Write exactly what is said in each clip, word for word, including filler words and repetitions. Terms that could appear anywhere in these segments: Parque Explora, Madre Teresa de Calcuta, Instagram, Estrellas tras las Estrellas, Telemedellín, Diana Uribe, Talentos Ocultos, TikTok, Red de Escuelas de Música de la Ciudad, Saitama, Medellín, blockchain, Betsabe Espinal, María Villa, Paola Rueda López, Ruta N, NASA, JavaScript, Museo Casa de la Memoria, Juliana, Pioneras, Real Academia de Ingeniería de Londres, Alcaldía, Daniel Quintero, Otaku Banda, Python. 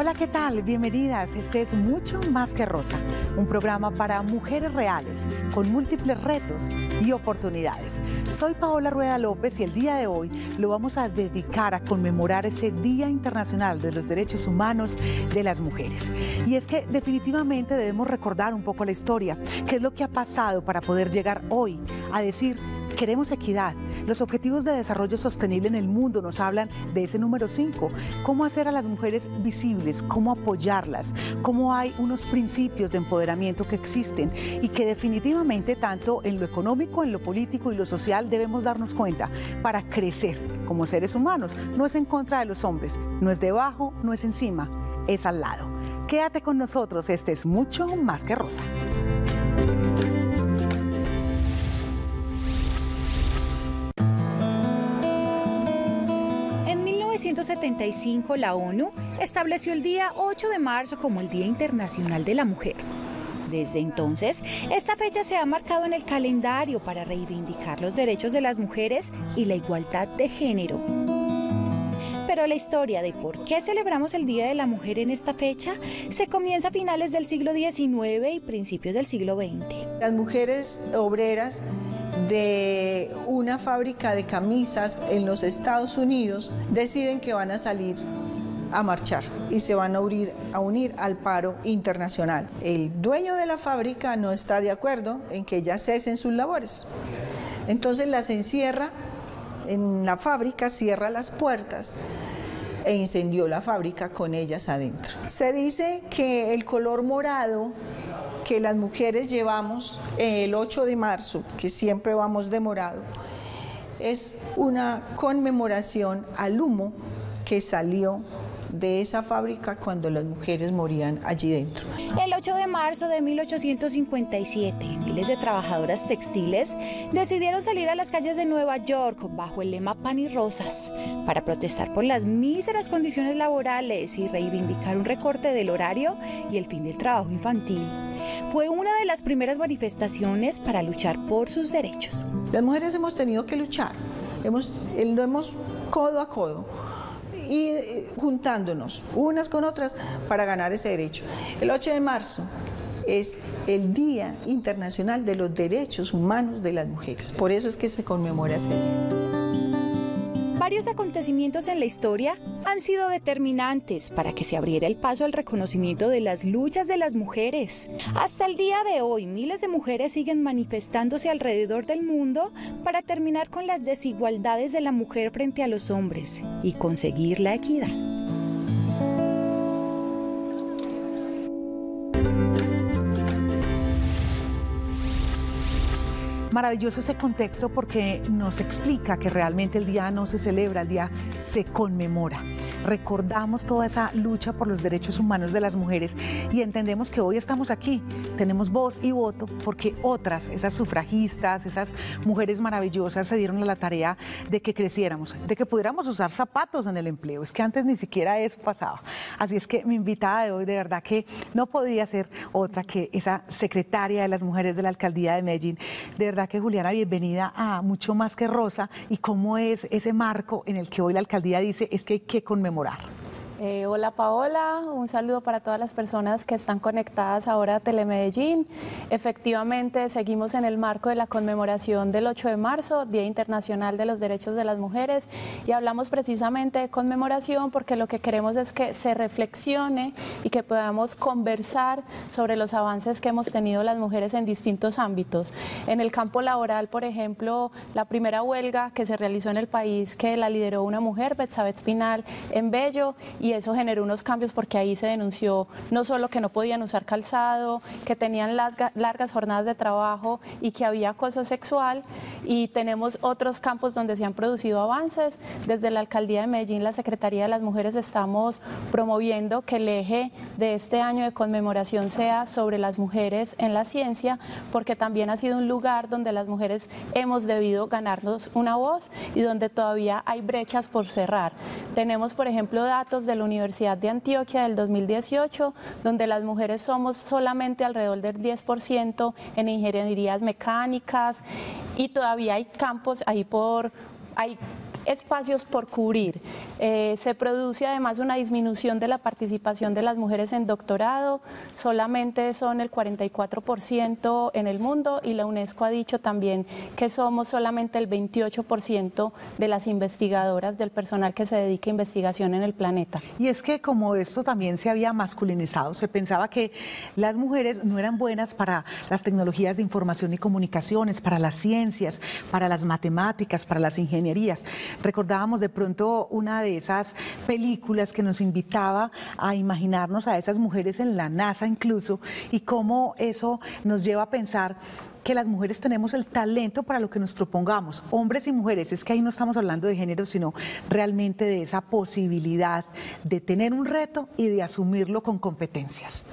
Hola, ¿qué tal? Bienvenidas. Este es Mucho Más que Rosa, un programa para mujeres reales, con múltiples retos y oportunidades. Soy Paola Rueda López y el día de hoy lo vamos a dedicar a conmemorar ese Día Internacional de los Derechos Humanos de las Mujeres. Y es que definitivamente debemos recordar un poco la historia, qué es lo que ha pasado para poder llegar hoy a decir: queremos equidad. Los objetivos de desarrollo sostenible en el mundo nos hablan de ese número cinco. Cómo hacer a las mujeres visibles, cómo apoyarlas, cómo hay unos principios de empoderamiento que existen y que definitivamente tanto en lo económico, en lo político y lo social debemos darnos cuenta para crecer como seres humanos. No es en contra de los hombres, no es debajo, no es encima, es al lado. Quédate con nosotros, este es Mucho Más que Rosa. En mil novecientos setenta y cinco, la ONU estableció el día ocho de marzo como el Día Internacional de la Mujer. Desde entonces, esta fecha se ha marcado en el calendario para reivindicar los derechos de las mujeres y la igualdad de género. Pero la historia de por qué celebramos el Día de la Mujer en esta fecha se comienza a finales del siglo diecinueve y principios del siglo veinte. Las mujeres obreras de una fábrica de camisas en los Estados Unidos deciden que van a salir a marchar y se van a unir, a unir al paro internacional. El dueño de la fábrica no está de acuerdo en que ellas cesen sus labores, entonces las encierra en la fábrica, cierra las puertas e incendió la fábrica con ellas adentro. Se dice que el color morado que las mujeres llevamos el ocho de marzo, que siempre vamos de morado, es una conmemoración al humo que salió de esa fábrica cuando las mujeres morían allí dentro. El ocho de marzo de mil ochocientos cincuenta y siete, miles de trabajadoras textiles decidieron salir a las calles de Nueva York bajo el lema Pan y Rosas para protestar por las míseras condiciones laborales y reivindicar un recorte del horario y el fin del trabajo infantil. Fue una de las primeras manifestaciones para luchar por sus derechos. Las mujeres hemos tenido que luchar, hemos, lo hemos codo a codo y juntándonos unas con otras para ganar ese derecho. El ocho de marzo es el Día Internacional de los Derechos Humanos de las Mujeres, por eso es que se conmemora ese día. Varios acontecimientos en la historia han sido determinantes para que se abriera el paso al reconocimiento de las luchas de las mujeres. Hasta el día de hoy, miles de mujeres siguen manifestándose alrededor del mundo para terminar con las desigualdades de la mujer frente a los hombres y conseguir la equidad. Maravilloso ese contexto porque nos explica que realmente el día no se celebra, el día se conmemora. Recordamos toda esa lucha por los derechos humanos de las mujeres y entendemos que hoy estamos aquí, tenemos voz y voto porque otras, esas sufragistas, esas mujeres maravillosas se dieron a la tarea de que creciéramos, de que pudiéramos usar zapatos en el empleo. Es que antes ni siquiera eso pasaba. Así es que mi invitada de hoy de verdad que no podría ser otra que esa secretaria de las mujeres de la Alcaldía de Medellín. De verdad que Juliana, bienvenida a Mucho Más que Rosa. Y cómo es ese marco en el que hoy la alcaldía dice es que hay que conmemorar. Eh, hola Paola, un saludo para todas las personas que están conectadas ahora a Telemedellín. Efectivamente, seguimos en el marco de la conmemoración del ocho de marzo, Día Internacional de los Derechos de las Mujeres, y hablamos precisamente de conmemoración porque lo que queremos es que se reflexione y que podamos conversar sobre los avances que hemos tenido las mujeres en distintos ámbitos. En el campo laboral, por ejemplo, la primera huelga que se realizó en el país, que la lideró una mujer, Betsabe Espinal, en Bello, y Y eso generó unos cambios porque ahí se denunció no solo que no podían usar calzado, que tenían larga, largas jornadas de trabajo y que había acoso sexual. Y tenemos otros campos donde se han producido avances. Desde la Alcaldía de Medellín, la Secretaría de las Mujeres, estamos promoviendo que el eje de este año de conmemoración sea sobre las mujeres en la ciencia, porque también ha sido un lugar donde las mujeres hemos debido ganarnos una voz y donde todavía hay brechas por cerrar. Tenemos, por ejemplo, datos de la Universidad de Antioquia del dos mil dieciocho, donde las mujeres somos solamente alrededor del diez por ciento en ingenierías mecánicas y todavía hay campos ahí por... hay espacios por cubrir. Eh, se produce además una disminución de la participación de las mujeres en doctorado, solamente son el cuarenta y cuatro por ciento en el mundo y la UNESCO ha dicho también que somos solamente el veintiocho por ciento de las investigadoras del personal que se dedica a investigación en el planeta. Y es que como esto también se había masculinizado, se pensaba que las mujeres no eran buenas para las tecnologías de información y comunicaciones, para las ciencias, para las matemáticas, para las ingenierías. Recordábamos de pronto una de esas películas que nos invitaba a imaginarnos a esas mujeres en la NASA incluso, y cómo eso nos lleva a pensar que las mujeres tenemos el talento para lo que nos propongamos, hombres y mujeres. Es que ahí no estamos hablando de género, sino realmente de esa posibilidad de tener un reto y de asumirlo con competencias.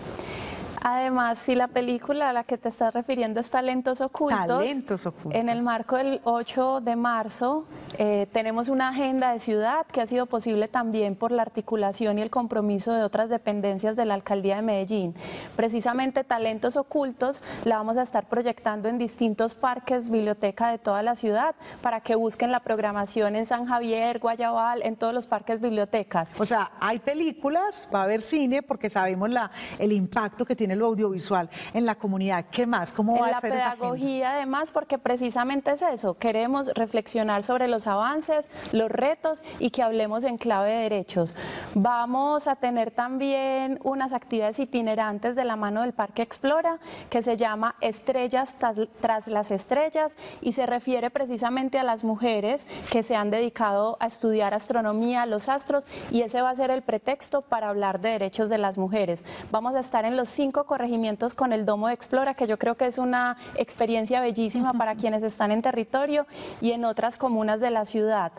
Además, si la película a la que te estás refiriendo es Talentos Ocultos, Talentos Ocultos. En el marco del ocho de marzo eh, tenemos una agenda de ciudad que ha sido posible también por la articulación y el compromiso de otras dependencias de la Alcaldía de Medellín. Precisamente Talentos Ocultos la vamos a estar proyectando en distintos parques, biblioteca de toda la ciudad, para que busquen la programación en San Javier, Guayabal, en todos los parques, bibliotecas. O sea, hay películas, va a haber cine, porque sabemos la, el impacto que tiene en el audiovisual, en la comunidad. ¿Qué más? ¿Cómo va a ser esa agenda? En la pedagogía, además, porque precisamente es eso, queremos reflexionar sobre los avances, los retos y que hablemos en clave de derechos. Vamos a tener también unas actividades itinerantes de la mano del Parque Explora, que se llama Estrellas tras las Estrellas y se refiere precisamente a las mujeres que se han dedicado a estudiar astronomía, los astros, y ese va a ser el pretexto para hablar de derechos de las mujeres. Vamos a estar en los cinco corregimientos con el domo de Explora, que yo creo que es una experiencia bellísima para quienes están en territorio y en otras comunas de la ciudad.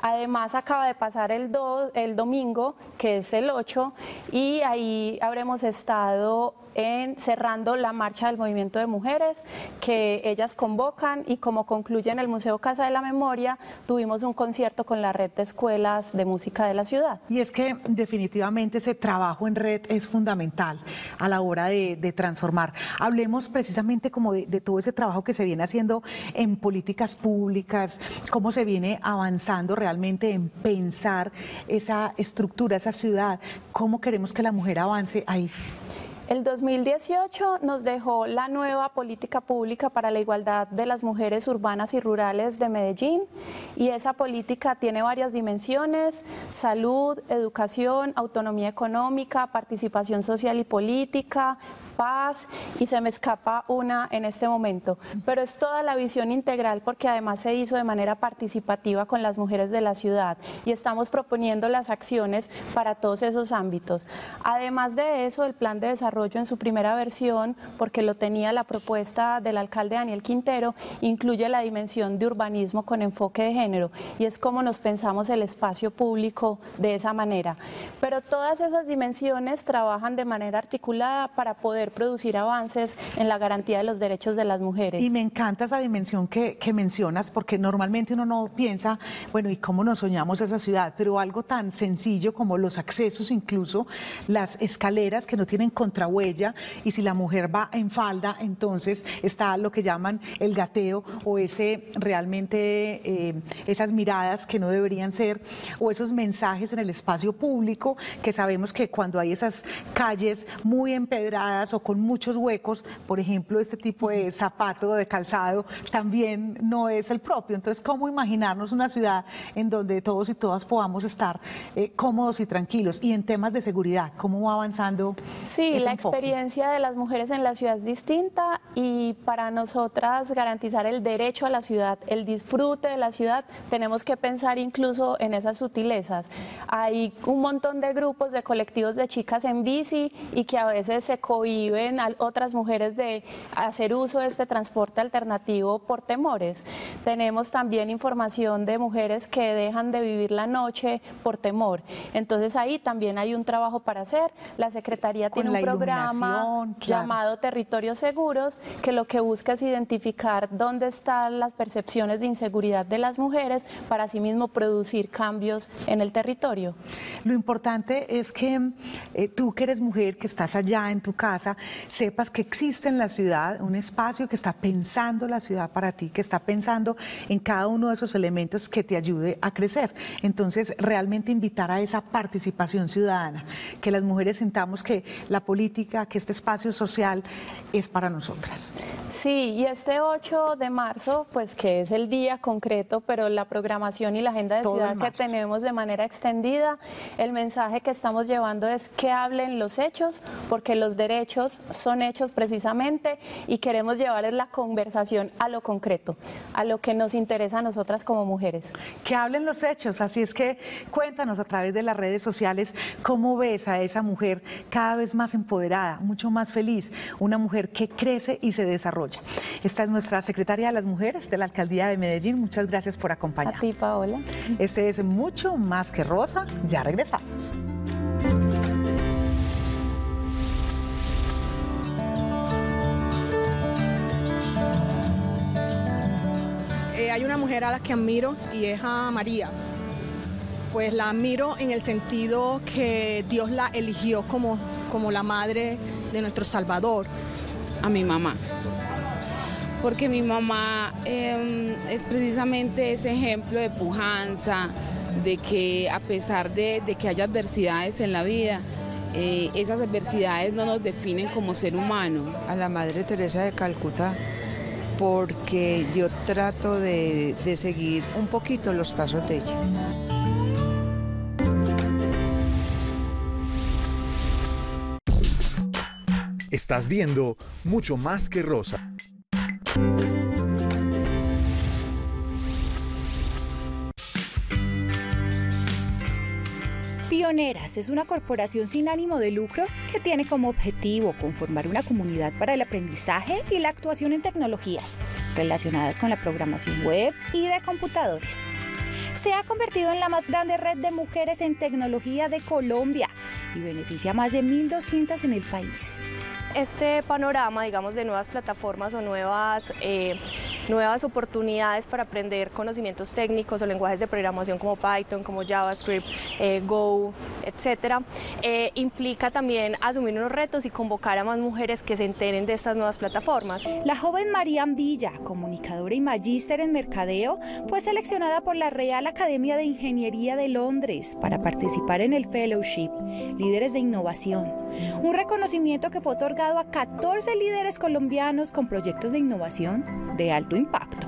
Además acaba de pasar el, do, el domingo, que es el ocho, y ahí habremos estado en, cerrando la marcha del movimiento de mujeres que ellas convocan, y como concluye en el Museo Casa de la Memoria tuvimos un concierto con la Red de Escuelas de Música de la Ciudad. Y es que definitivamente ese trabajo en red es fundamental a la hora de, de transformar. Hablemos precisamente como de, de todo ese trabajo que se viene haciendo en políticas públicas, cómo se viene avanzando realmente en pensar esa estructura, esa ciudad, cómo queremos que la mujer avance ahí. El dos mil dieciocho nos dejó la nueva política pública para la igualdad de las mujeres urbanas y rurales de Medellín, y esa política tiene varias dimensiones: salud, educación, autonomía económica, participación social y política, paz, y se me escapa una en este momento, pero es toda la visión integral, porque además se hizo de manera participativa con las mujeres de la ciudad y estamos proponiendo las acciones para todos esos ámbitos. Además de eso, el plan de desarrollo en su primera versión, porque lo tenía la propuesta del alcalde Daniel Quintero, incluye la dimensión de urbanismo con enfoque de género, y es como nos pensamos el espacio público de esa manera, pero todas esas dimensiones trabajan de manera articulada para poder producir avances en la garantía de los derechos de las mujeres. Y me encanta esa dimensión que, que mencionas, porque normalmente uno no piensa, bueno, ¿y cómo nos soñamos esa ciudad? Pero algo tan sencillo como los accesos, incluso las escaleras que no tienen contrahuella, y si la mujer va en falda, entonces está lo que llaman el gateo, o ese realmente eh, esas miradas que no deberían ser, o esos mensajes en el espacio público, que sabemos que cuando hay esas calles muy empedradas o con muchos huecos, por ejemplo, este tipo de zapato o de calzado también no es el propio. Entonces, ¿cómo imaginarnos una ciudad en donde todos y todas podamos estar eh, cómodos y tranquilos? Y en temas de seguridad, ¿cómo va avanzando? Sí, la enfoque? Experiencia de las mujeres en la ciudad es distinta, y para nosotras garantizar el derecho a la ciudad, el disfrute de la ciudad, tenemos que pensar incluso en esas sutilezas. Hay un montón de grupos, de colectivos de chicas en bici, y que a veces se cohiben viven a otras mujeres de hacer uso de este transporte alternativo por temores. Tenemos también información de mujeres que dejan de vivir la noche por temor. Entonces ahí también hay un trabajo para hacer. La Secretaría tiene un programa llamado Territorios Seguros, que lo que busca es identificar dónde están las percepciones de inseguridad de las mujeres para asimismo producir cambios en el territorio. Lo importante es que eh, tú que eres mujer, que estás allá en tu casa, sepas que existe en la ciudad un espacio que está pensando la ciudad para ti, que está pensando en cada uno de esos elementos que te ayude a crecer. Entonces, realmente invitar a esa participación ciudadana, que las mujeres sintamos que la política, que este espacio social es para nosotras. Sí, y este ocho de marzo, pues que es el día concreto, pero la programación y la agenda de Todo ciudad que tenemos de manera extendida, el mensaje que estamos llevando es que hablen los hechos, porque los derechos son hechos precisamente, y queremos llevar la conversación a lo concreto, a lo que nos interesa a nosotras como mujeres. Que hablen los hechos, así es que cuéntanos a través de las redes sociales cómo ves a esa mujer cada vez más empoderada, mucho más feliz, una mujer que crece y se desarrolla. Esta es nuestra secretaria de las mujeres de la Alcaldía de Medellín, muchas gracias por acompañarnos. A ti, Paola. Este es Mucho Más que Rosa, ya regresamos. Eh, hay una mujer a la que admiro y es a María. Pues la admiro en el sentido que Dios la eligió como, como la madre de nuestro Salvador. A mi mamá, porque mi mamá eh, es precisamente ese ejemplo de pujanza, de que a pesar de, de que haya adversidades en la vida, eh, esas adversidades no nos definen como ser humano. A la Madre Teresa de Calcuta, porque yo trato de, de seguir un poquito los pasos de ella. Estás viendo Mucho Más que Rosa. Pioneras es una corporación sin ánimo de lucro que tiene como objetivo conformar una comunidad para el aprendizaje y la actuación en tecnologías relacionadas con la programación web y de computadores. Se ha convertido en la más grande red de mujeres en tecnología de Colombia y beneficia a más de mil doscientas en el país. Este panorama, digamos, de nuevas plataformas o nuevas, eh, nuevas oportunidades para aprender conocimientos técnicos o lenguajes de programación como Python, como JavaScript, eh, Go, etcétera, eh, implica también asumir unos retos y convocar a más mujeres que se enteren de estas nuevas plataformas. La joven María Villa, comunicadora y magíster en mercadeo, fue seleccionada por la Real Academia de Ingeniería de Londres para participar en el Fellowship, Líderes de Innovación, un reconocimiento que fue otorgado a catorce líderes colombianos con proyectos de innovación de alto impacto.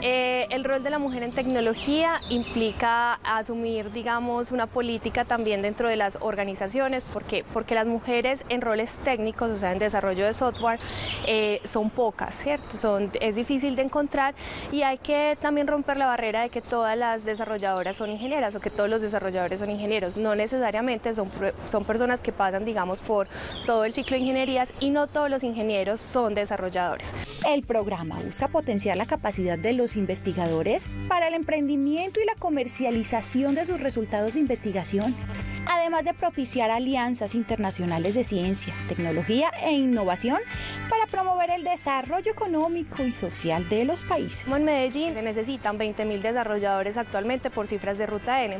Eh, el rol de la mujer en tecnología implica asumir, digamos, una política también dentro de las organizaciones, porque, porque las mujeres en roles técnicos, o sea, en desarrollo de software, eh, son pocas, ¿cierto? Son, es difícil de encontrar, y hay que también romper la barrera de que todas las desarrolladoras son ingenieras o que todos los desarrolladores son ingenieros. No necesariamente son, son personas que pasan, digamos, por todo el ciclo de ingenierías, y no todos los ingenieros son desarrolladores. El programa busca potenciar la capacidad de los investigadores para el emprendimiento y la comercialización de sus resultados de investigación, además de propiciar alianzas internacionales de ciencia, tecnología e innovación para promover el desarrollo económico y social de los países. En Medellín se necesitan veinte mil desarrolladores actualmente por cifras de Ruta N.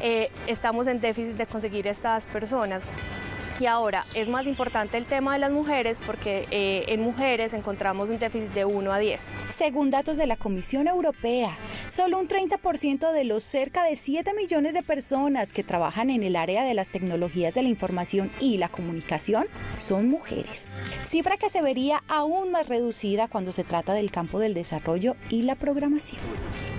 Eh, estamos en déficit de conseguir estas personas. Y ahora es más importante el tema de las mujeres, porque eh, en mujeres encontramos un déficit de uno a diez. Según datos de la Comisión Europea, solo un treinta por ciento de los cerca de siete millones de personas que trabajan en el área de las tecnologías de la información y la comunicación son mujeres. Cifra que se vería aún más reducida cuando se trata del campo del desarrollo y la programación.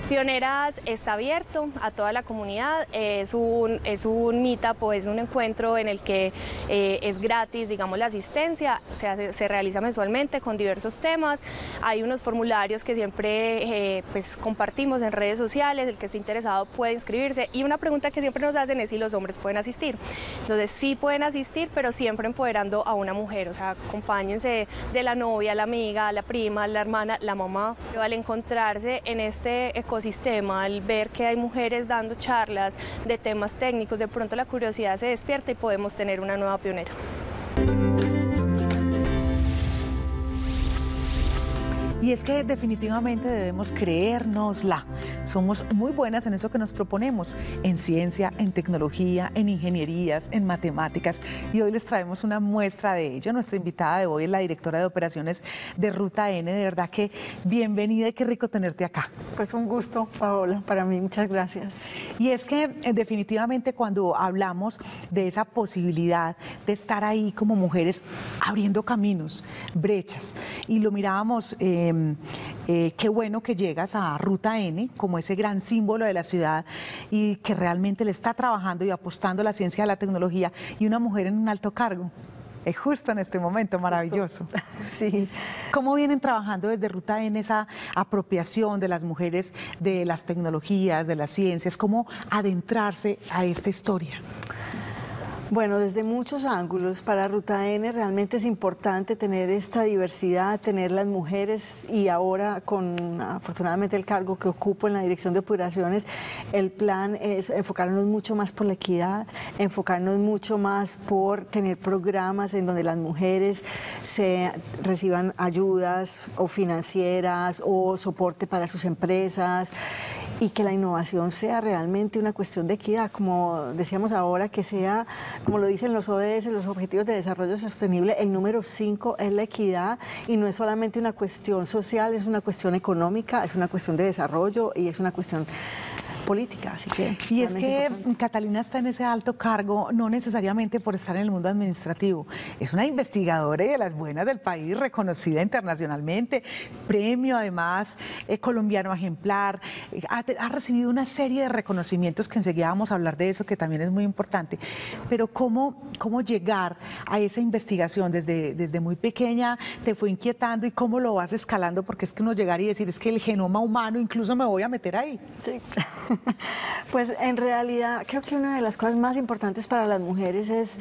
Pioneras está abierto a toda la comunidad, es un, es un meetup o es un encuentro en el que eh, es gratis, digamos, la asistencia, se, hace, se realiza mensualmente con diversos temas, hay unos formularios que siempre eh, pues, compartimos en redes sociales, el que esté interesado puede inscribirse, y una pregunta que siempre nos hacen es si los hombres pueden asistir. Entonces sí pueden asistir, pero siempre empoderando a una mujer, o sea, acompáñense de la novia, la amiga, la prima, la hermana, la mamá. Pero al encontrarse en este ecosistema, sistema, al ver que hay mujeres dando charlas de temas técnicos, de pronto la curiosidad se despierta y podemos tener una nueva pionera. Y es que definitivamente debemos creérnosla. Somos muy buenas en eso que nos proponemos, en ciencia, en tecnología, en ingenierías, en matemáticas. Y hoy les traemos una muestra de ello. Nuestra invitada de hoy es la directora de operaciones de Ruta N. De verdad que bienvenida y qué rico tenerte acá. Pues un gusto, Paola, para mí. Muchas gracias. Y es que definitivamente cuando hablamos de esa posibilidad de estar ahí como mujeres abriendo caminos, brechas, y lo mirábamos... Eh, Eh, eh, qué bueno que llegas a Ruta N como ese gran símbolo de la ciudad y que realmente le está trabajando y apostando a la ciencia y a la tecnología, y una mujer en un alto cargo. Es justo en este momento, maravilloso. Justo. Sí. ¿Cómo vienen trabajando desde Ruta N esa apropiación de las mujeres de las tecnologías, de las ciencias? ¿Cómo adentrarse a esta historia? Bueno, desde muchos ángulos. Para Ruta N realmente es importante tener esta diversidad, tener las mujeres, y ahora con afortunadamente el cargo que ocupo en la dirección de operaciones, el plan es enfocarnos mucho más por la equidad, enfocarnos mucho más por tener programas en donde las mujeres se reciban ayudas o financieras o soporte para sus empresas, y que la innovación sea realmente una cuestión de equidad, como decíamos ahora, que sea, como lo dicen los O D S, los Objetivos de Desarrollo Sostenible, el número cinco es la equidad, y no es solamente una cuestión social, es una cuestión económica, es una cuestión de desarrollo y es una cuestión política, así que... Y es que importante. Catalina está en ese alto cargo, no necesariamente por estar en el mundo administrativo, es una investigadora y de las buenas del país, reconocida internacionalmente, premio además eh, colombiano ejemplar, eh, ha, ha recibido una serie de reconocimientos que enseguida vamos a hablar de eso, que también es muy importante, pero ¿cómo, cómo llegar a esa investigación? Desde, desde muy pequeña te fue inquietando, y ¿cómo lo vas escalando? Porque es que no llegar y decir, es que el genoma humano, incluso me voy a meter ahí. Sí. Pues en realidad creo que una de las cosas más importantes para las mujeres es,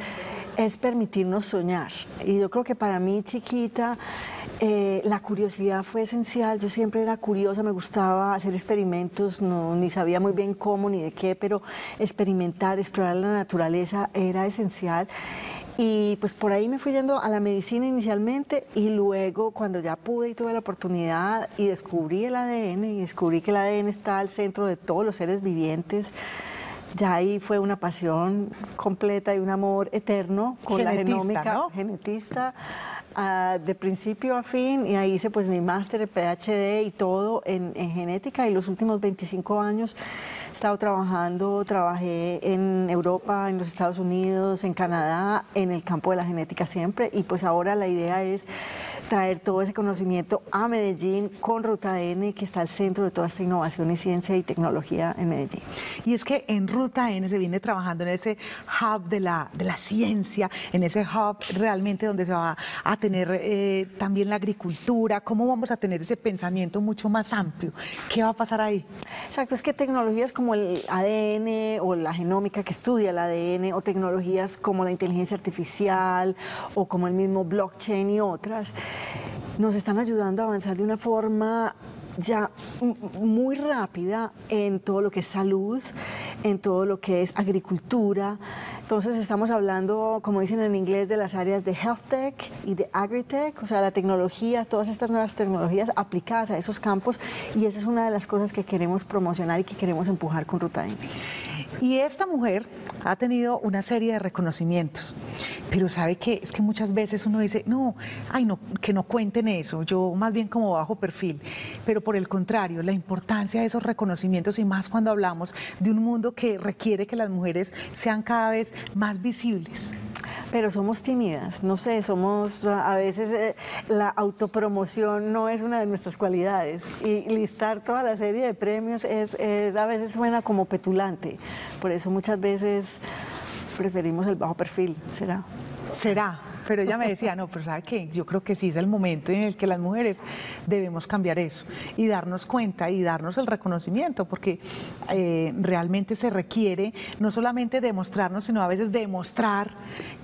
es permitirnos soñar, y yo creo que para mí chiquita eh, la curiosidad fue esencial. Yo siempre era curiosa, me gustaba hacer experimentos, no, ni sabía muy bien cómo ni de qué, pero experimentar, explorar la naturaleza era esencial. Y pues por ahí me fui yendo a la medicina inicialmente, y luego cuando ya pude y tuve la oportunidad y descubrí el A D N, y descubrí que el A D N está al centro de todos los seres vivientes, ya ahí fue una pasión completa y un amor eterno con genetista, la genómica, ¿no? Genetista, uh, de principio a fin, y ahí hice pues mi máster, el P H D y todo en, en genética, y los últimos veinticinco años he estado trabajando, trabajé en Europa, en los Estados Unidos, en Canadá, en el campo de la genética siempre, y pues ahora la idea es traer todo ese conocimiento a Medellín con Ruta N, que está al centro de toda esta innovación y ciencia y tecnología en Medellín. Y es que en Ruta N se viene trabajando en ese hub de la, de la ciencia, en ese hub realmente donde se va a tener eh, también la agricultura. ¿Cómo vamos a tener ese pensamiento mucho más amplio? ¿Qué va a pasar ahí? Exacto, es que tecnologías como el A D N o la genómica que estudia el A D N, o tecnologías como la inteligencia artificial o como el mismo blockchain y otras, nos están ayudando a avanzar de una forma ya muy rápida en todo lo que es salud, en todo lo que es agricultura. Entonces estamos hablando, como dicen en inglés, de las áreas de health tech y de agritech, o sea, la tecnología, todas estas nuevas tecnologías aplicadas a esos campos, y esa es una de las cosas que queremos promocionar y que queremos empujar con Ruta N. Y esta mujer ha tenido una serie de reconocimientos, pero sabe que es que muchas veces uno dice, no, ay no, que no cuenten eso, yo más bien como bajo perfil, pero por el contrario, la importancia de esos reconocimientos, y más cuando hablamos de un mundo que requiere que las mujeres sean cada vez más visibles. Pero somos tímidas, no sé, somos a veces eh, la autopromoción no es una de nuestras cualidades, y listar toda la serie de premios es, es a veces suena como petulante, por eso muchas veces preferimos el bajo perfil, ¿será? Será. Pero ella me decía, no, pero ¿sabe qué? Yo creo que sí es el momento en el que las mujeres debemos cambiar eso y darnos cuenta y darnos el reconocimiento, porque eh, realmente se requiere no solamente demostrarnos, sino a veces demostrar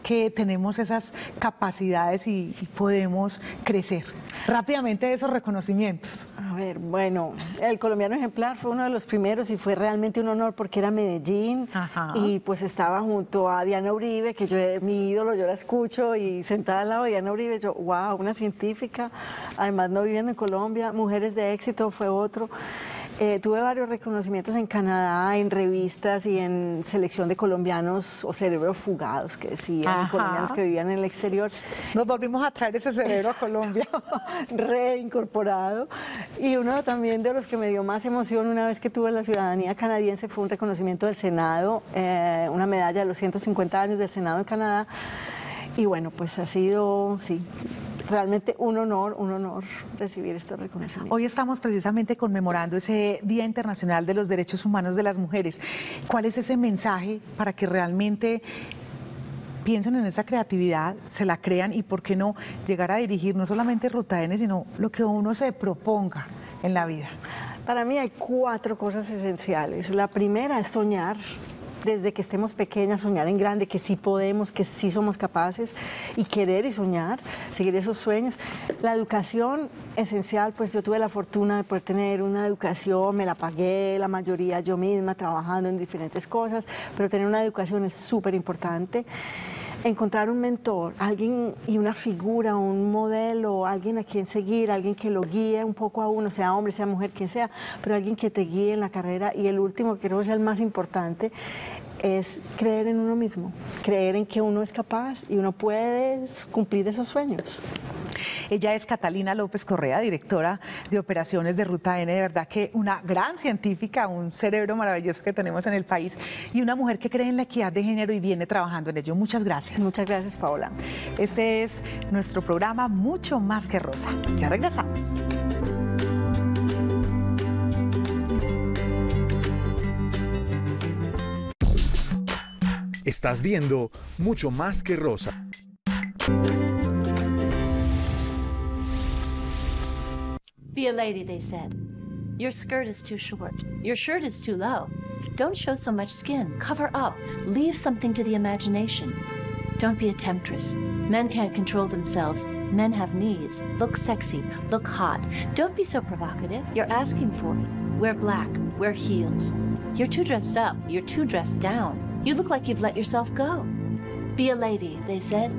que tenemos esas capacidades y, y podemos crecer rápidamente de esos reconocimientos. A ver, bueno, el colombiano ejemplar fue uno de los primeros y fue realmente un honor porque era Medellín. Ajá. Y pues estaba junto a Diana Uribe, que yo, mi ídolo, yo la escucho, y sentada al lado de Diana Uribe, yo, wow, una científica, además no viviendo en Colombia. Mujeres de Éxito fue otro. Eh, tuve varios reconocimientos en Canadá, en revistas y en selección de colombianos o cerebros fugados, que decían, ajá, colombianos que vivían en el exterior. Nos volvimos a traer ese cerebro, exacto, a Colombia. Reincorporado. Y uno también de los que me dio más emoción una vez que tuve la ciudadanía canadiense fue un reconocimiento del Senado, eh, una medalla de los ciento cincuenta años del Senado en Canadá. Y bueno, pues ha sido, sí, realmente un honor, un honor recibir estos reconocimientos. Hoy estamos precisamente conmemorando ese Día Internacional de los Derechos Humanos de las Mujeres. ¿Cuál es ese mensaje para que realmente piensen en esa creatividad, se la crean y por qué no llegar a dirigir no solamente Ruta N, sino lo que uno se proponga en la vida? Para mí hay cuatro cosas esenciales. La primera es soñar. Desde que estemos pequeñas, soñar en grande, que sí podemos, que sí somos capaces, y querer y soñar, seguir esos sueños. La educación esencial, pues yo tuve la fortuna de poder tener una educación, me la pagué la mayoría yo misma, trabajando en diferentes cosas, pero tener una educación es súper importante. Encontrar un mentor, alguien y una figura, un modelo, alguien a quien seguir, alguien que lo guíe un poco a uno, sea hombre, sea mujer, quien sea, pero alguien que te guíe en la carrera. Y el último, que creo que es el más importante, es creer en uno mismo, creer en que uno es capaz y uno puede cumplir esos sueños. Ella es Catalina López Correa, directora de operaciones de Ruta N, de verdad que una gran científica, un cerebro maravilloso que tenemos en el país y una mujer que cree en la equidad de género y viene trabajando en ello. Muchas gracias. Muchas gracias, Paola. Este es nuestro programa Mucho Más que Rosa. Ya regresamos. Estás viendo Mucho Más que Rosa. Be a lady, they said. Your skirt is too short. Your shirt is too low. Don't show so much skin. Cover up. Leave something to the imagination. Don't be a temptress. Men can't control themselves. Men have needs. Look sexy. Look hot. Don't be so provocative. You're asking for it. Wear black. Wear heels. You're too dressed up. You're too dressed down. You look like you've let yourself go. Be a lady, they said.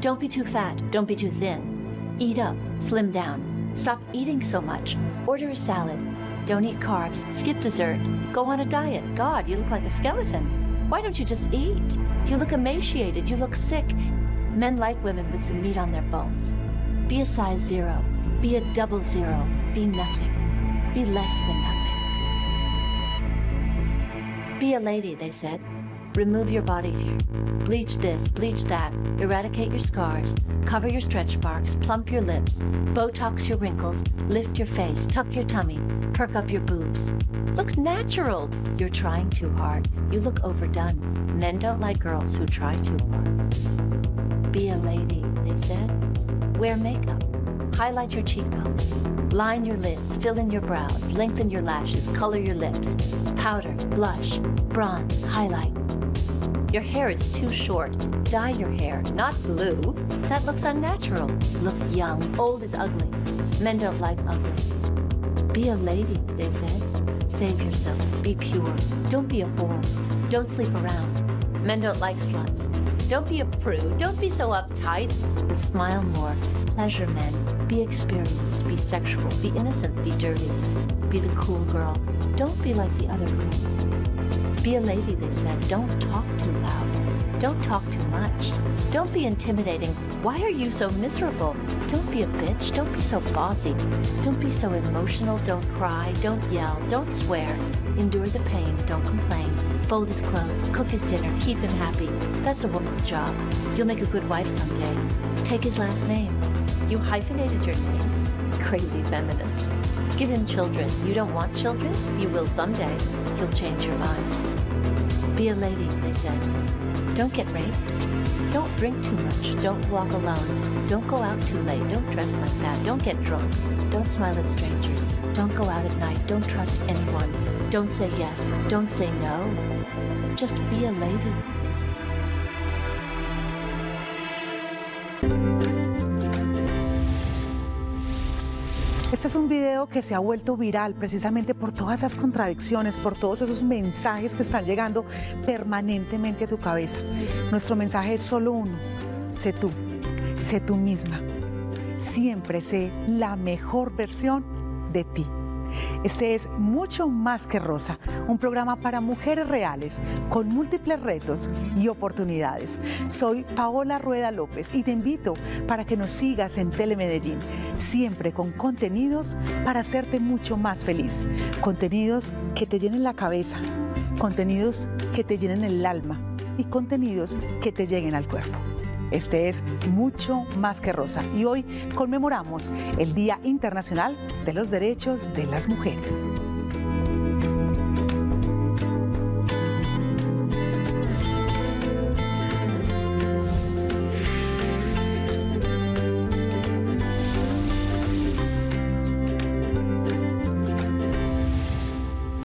Don't be too fat. Don't be too thin. Eat up. Slim down. Stop eating so much. Order a salad. Don't eat carbs. Skip dessert. Go on a diet. God, you look like a skeleton. Why don't you just eat? You look emaciated. You look sick. Men like women with some meat on their bones. Be a size zero. Be a double zero. Be nothing. Be less than nothing. Be a lady, they said. Remove your body hair. Bleach this, bleach that. Eradicate your scars. Cover your stretch marks. Plump your lips. Botox your wrinkles. Lift your face. Tuck your tummy. Perk up your boobs. Look natural. You're trying too hard. You look overdone. Men don't like girls who try too hard. Be a lady, they said. Wear makeup. Highlight your cheekbones. Line your lids. Fill in your brows. Lengthen your lashes. Color your lips. Powder, blush, bronze, highlight. Your hair is too short. Dye your hair, not blue. That looks unnatural. Look young. Old is ugly. Men don't like ugly. Be a lady, they said. Save yourself. Be pure. Don't be a whore. Don't sleep around. Men don't like sluts. Don't be a prude. Don't be so uptight. Smile more. Pleasure men. Be experienced. Be sexual. Be innocent. Be dirty. Be the cool girl. Don't be like the other girls. Be a lady, they said. Don't talk too loud. Don't talk too much. Don't be intimidating. Why are you so miserable? Don't be a bitch. Don't be so bossy. Don't be so emotional. Don't cry. Don't yell. Don't swear. Endure the pain. Don't complain. Fold his clothes. Cook his dinner. Keep him happy. That's a woman's job. You'll make a good wife someday. Take his last name. You hyphenated your name. Crazy feminist. Give him children. You don't want children? You will someday. He'll change your mind. Be a lady, they said. Don't get raped. Don't drink too much. Don't walk alone. Don't go out too late. Don't dress like that. Don't get drunk. Don't smile at strangers. Don't go out at night. Don't trust anyone. Don't say yes. Don't say no. Just be a lady, they said. Este es un video que se ha vuelto viral precisamente por todas esas contradicciones, por todos esos mensajes que están llegando permanentemente a tu cabeza. Nuestro mensaje es solo uno: sé tú, sé tú misma, siempre sé la mejor versión de ti. Este es Mucho Más Que Rosa, un programa para mujeres reales, con múltiples retos y oportunidades. Soy Paola Rueda López y te invito para que nos sigas en Telemedellín, siempre con contenidos para hacerte mucho más feliz. Contenidos que te llenen la cabeza, contenidos que te llenen el alma y contenidos que te lleguen al cuerpo. Este es Mucho Más Que Rosa y hoy conmemoramos el Día Internacional de los Derechos de las Mujeres.